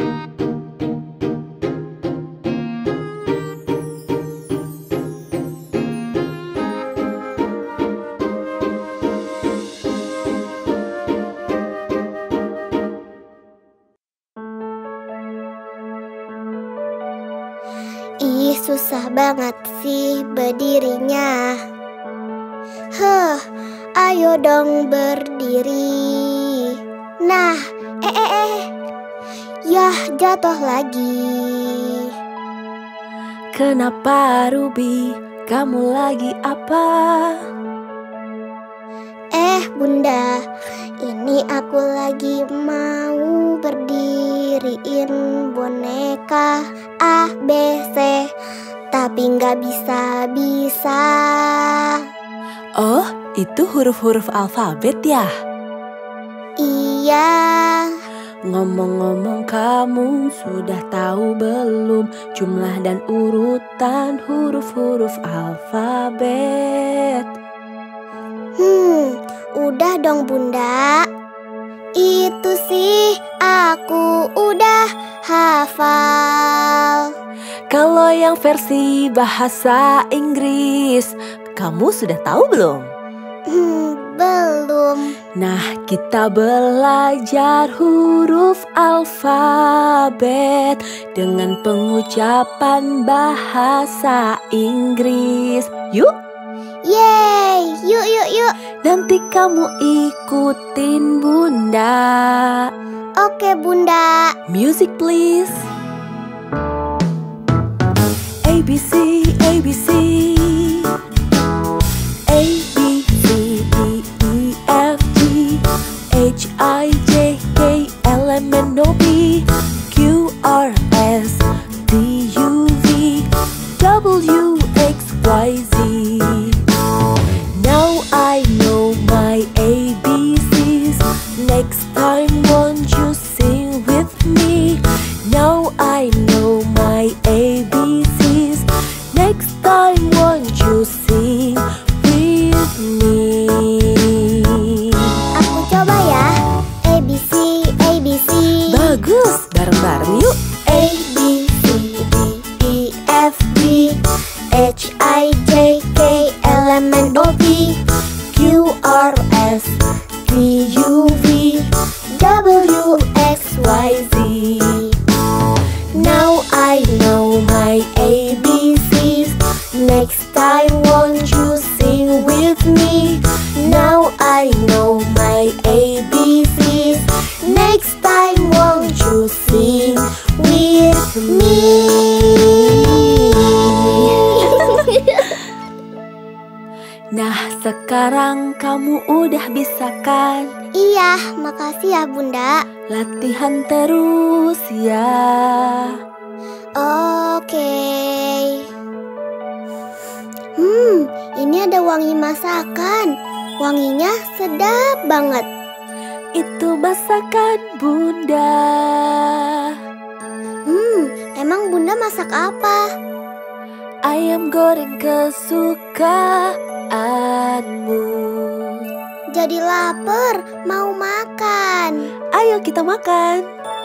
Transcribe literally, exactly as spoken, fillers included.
Ih, susah banget sih berdirinya. Heh, ayo dong berdiri. Nah, eh eh eh Yah, jatuh lagi. Kenapa Ruby, kamu lagi apa? Eh bunda, ini aku lagi mau berdiriin boneka A B C, tapi nggak bisa-bisa. Oh, itu huruf-huruf alfabet ya? Iya. Ngomong-ngomong, kamu sudah tahu belum jumlah dan urutan huruf-huruf alfabet? Hmm, udah dong bunda. Itu sih aku udah hafal. Kalau yang versi bahasa Inggris, kamu sudah tahu belum? Hmm, belum. Nah, kita belajar huruf alfabet dengan pengucapan bahasa Inggris. Yuk! Yeay, yuk yuk yuk. Nanti kamu ikutin bunda. Oke bunda. Music please. A B C A B C A B C D E F G H I J K L M N O P Q R S T U V W X Y Z. Next time won't you sing with me? Now I know my A B Cs. Next time won't you sing with me? Aku coba ya. A B C, A B C. Bagus, bareng-bareng yuk. A B C D E F G H I J K L M N O P Q R S T U V W X Y Z. Now I know my A B Cs. Next time won't you sing with me? Now I know my A B Cs. Next time won't you sing with me? Nah, sekarang kamu udah bisa kan? Iya, makasih ya bunda. Latihan terus ya. Oke. Hmm, ini ada wangi masakan. Wanginya sedap banget. Itu masakan bunda. Hmm, emang bunda masak apa? Ayam goreng kesukaanmu. Jadi lapar, mau makan. Ayo kita makan.